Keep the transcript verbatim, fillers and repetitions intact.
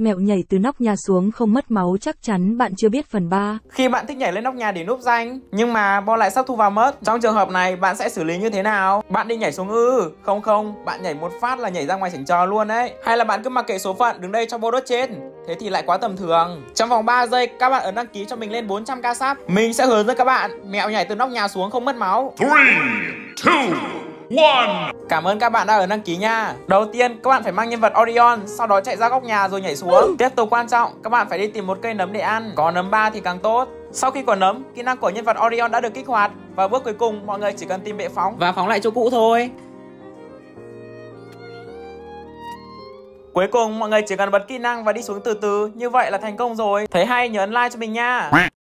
Mẹo nhảy từ nóc nhà xuống không mất máu chắc chắn bạn chưa biết phần ba. Khi bạn thích nhảy lên nóc nhà để núp danh, nhưng mà bo lại sắp thu vào mất. Trong trường hợp này bạn sẽ xử lý như thế nào? Bạn đi nhảy xuống ư? Không không, bạn nhảy một phát là nhảy ra ngoài sảnh trò luôn đấy. Hay là bạn cứ mặc kệ số phận đứng đây cho bo đốt chết? Thế thì lại quá tầm thường. Trong vòng ba giây các bạn ấn đăng ký cho mình lên bốn trăm k sub. Mình sẽ hướng dẫn các bạn mẹo nhảy từ nóc nhà xuống không mất máu. Three, two, one. Cảm ơn các bạn đã ấn đăng ký nha. Đầu tiên các bạn phải mang nhân vật Orion, sau đó chạy ra góc nhà rồi nhảy xuống. ừ. Tiếp tục quan trọng, các bạn phải đi tìm một cây nấm để ăn. Có nấm ba thì càng tốt. Sau khi quả nấm, kỹ năng của nhân vật Orion đã được kích hoạt. Và bước cuối cùng mọi người chỉ cần tìm bệ phóng và phóng lại chỗ cũ thôi. Cuối cùng mọi người chỉ cần bật kỹ năng và đi xuống từ từ. Như vậy là thành công rồi. Thấy hay nhớ ấn like cho mình nha.